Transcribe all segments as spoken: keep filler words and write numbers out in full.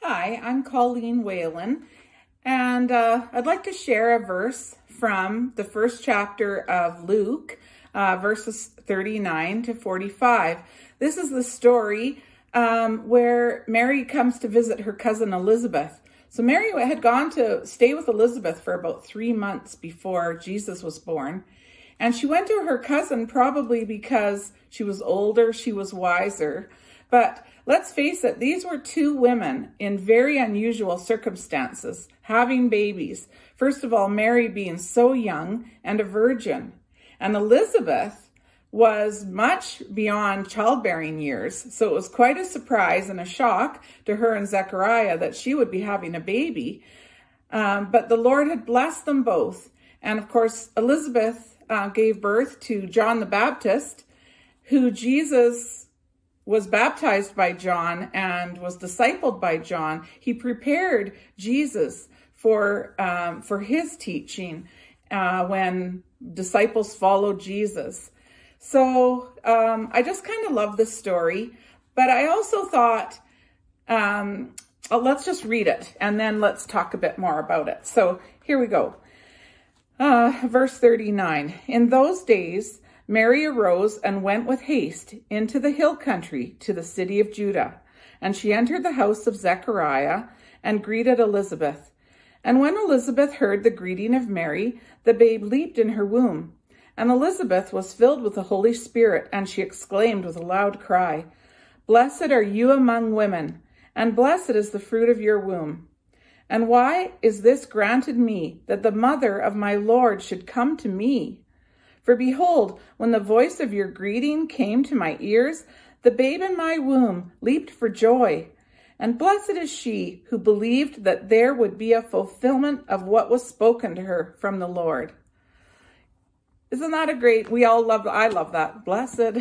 Hi, I'm Colleen Whelan, and uh, I'd like to share a verse from the first chapter of Luke, uh, verses thirty-nine to forty-five. This is the story um, where Mary comes to visit her cousin Elizabeth. So Mary had gone to stay with Elizabeth for about three months before Jesus was born. And she went to her cousin probably because she was older, she was wiser. But let's face it, these were two women in very unusual circumstances, having babies. First of all, Mary being so young and a virgin. And Elizabeth was much beyond childbearing years. So it was quite a surprise and a shock to her and Zechariah that she would be having a baby. Um, but the Lord had blessed them both. And of course, Elizabeth uh, gave birth to John the Baptist, who Jesus was baptized by John and was discipled by John. He prepared Jesus for, um, for his teaching uh, when disciples followed Jesus. So um, I just kind of love this story, but I also thought, um, oh, let's just read it and then let's talk a bit more about it. So here we go. Uh, verse thirty-nine, in those days, Mary arose and went with haste into the hill country to the city of Judah. And she entered the house of Zechariah and greeted Elizabeth. And when Elizabeth heard the greeting of Mary, the babe leaped in her womb. And Elizabeth was filled with the Holy Spirit, and she exclaimed with a loud cry, "Blessed are you among women, and blessed is the fruit of your womb. And why is this granted me, that the mother of my Lord should come to me? For behold, when the voice of your greeting came to my ears, the babe in my womb leaped for joy. And blessed is she who believed that there would be a fulfillment of what was spoken to her from the Lord." Isn't that a great, we all love, I love that. Blessed,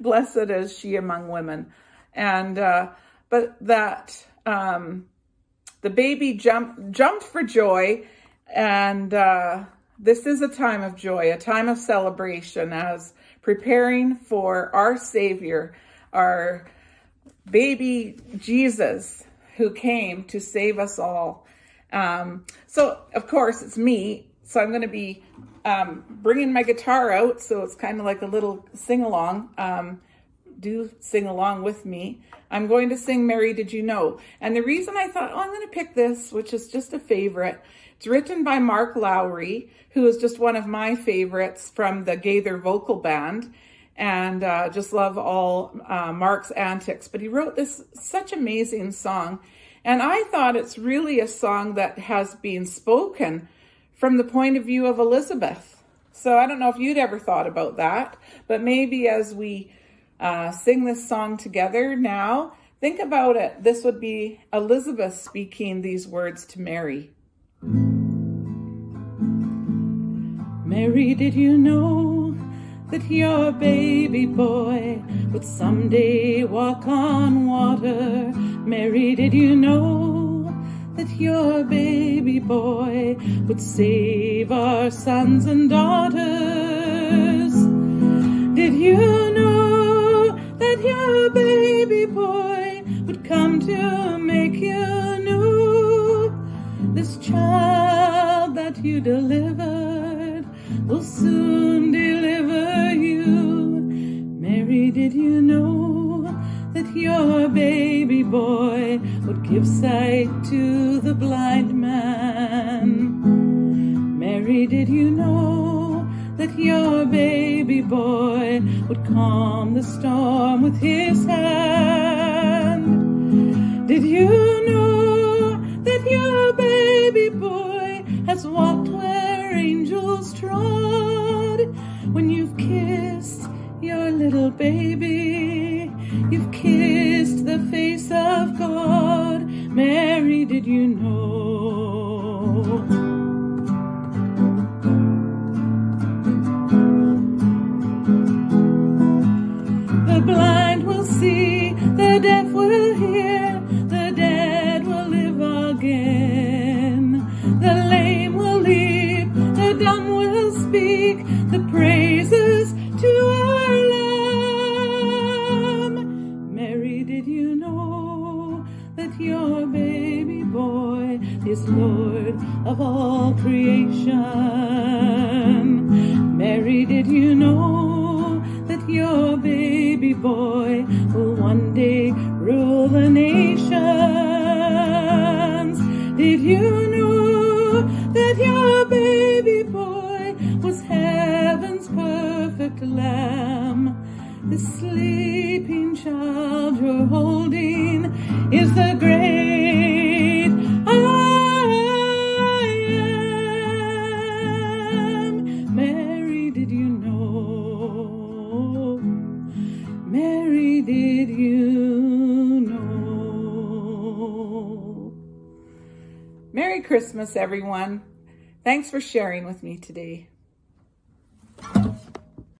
blessed is she among women. And, uh, but that um, the baby jumped, jumped for joy and, uh, this is a time of joy, a time of celebration as preparing for our Savior, our baby Jesus, who came to save us all. Um, so, of course, it's me. So I'm going to be um, bringing my guitar out. So it's kind of like a little sing-along. Um, do sing along with me. I'm going to sing Mary Did You Know? And the reason I thought, oh, I'm going to pick this, which is just a favorite. It's written by Mark Lowry, who is just one of my favorites from the Gaither vocal band, and uh, just love all uh, Mark's antics. But he wrote this such amazing song, and I thought it's really a song that has been spoken from the point of view of Elizabeth. So I don't know if you'd ever thought about that, but maybe as we Uh, sing this song together now. Think about it. This would be Elizabeth speaking these words to Mary. Mary, did you know that your baby boy would someday walk on water? Mary, did you know that your baby boy would save our sons and daughters? Did you know that your baby boy would come to make you new? This child that you delivered will soon deliver you. Mary, did you know that your baby boy would give sight to the blind man? Mary, did you know that your baby boy would calm the storm with his hand? Did you know that your baby boy has walked where angels trod? When you've kissed your little baby, you've kissed the face of God. Mary, did you know? See, the deaf will hear, the dead will live again. The lame will leap, the dumb will speak, the praises to our Lamb. Mary, did you know that your baby boy is Lord of all creation. Mary, did you know that your baby boy will one day rule the nations? Did you know that your baby boy was heaven's perfect lamb? The sleeping child you're holding is the great I am. Mary, did you know? Mary, did you know? Merry Christmas, everyone. Thanks for sharing with me today.